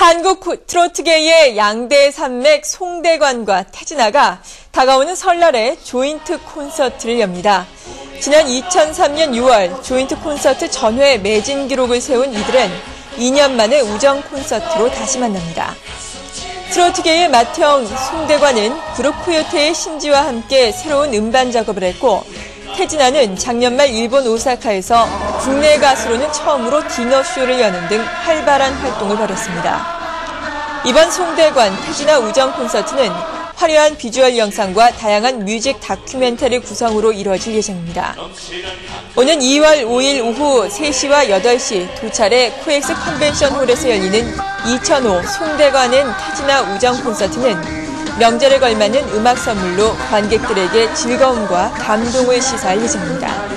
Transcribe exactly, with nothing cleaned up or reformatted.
한국 트로트계의 양대 산맥 송대관과 태진아가 다가오는 설날에 조인트 콘서트를 엽니다. 지난 이천삼 년 유월 조인트 콘서트 전회 매진 기록을 세운 이들은 이 년 만에 우정 콘서트로 다시 만납니다. 트로트계의 맏형 송대관은 그룹 코요테의 신지와 함께 새로운 음반 작업을 했고, 태진아는 작년 말 일본 오사카에서 국내 가수로는 처음으로 디너쇼를 여는 등 활발한 활동을 벌였습니다. 이번 송대관 태진아 우정 콘서트는 화려한 비주얼 영상과 다양한 뮤직 다큐멘터리 구성으로 이뤄질 예정입니다. 오는 이월 오일 오후 세 시와 여덟 시 두 차례 코엑스 컨벤션홀에서 열리는 이천오 송대관 앤 태진아 우정 콘서트는 명절에 걸맞는 음악 선물로 관객들에게 즐거움과 감동을 시사할 예정입니다.